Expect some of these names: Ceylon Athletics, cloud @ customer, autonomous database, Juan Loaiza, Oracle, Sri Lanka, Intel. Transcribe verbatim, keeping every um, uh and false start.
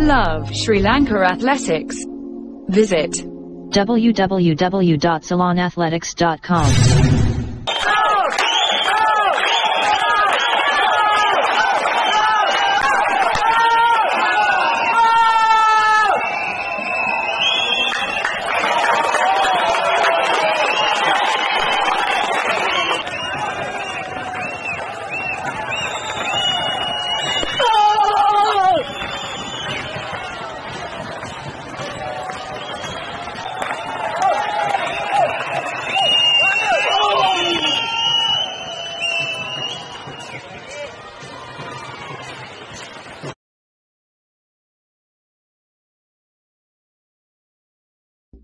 Love Sri Lanka Athletics. Visit w w w dot ceylon athletics dot com.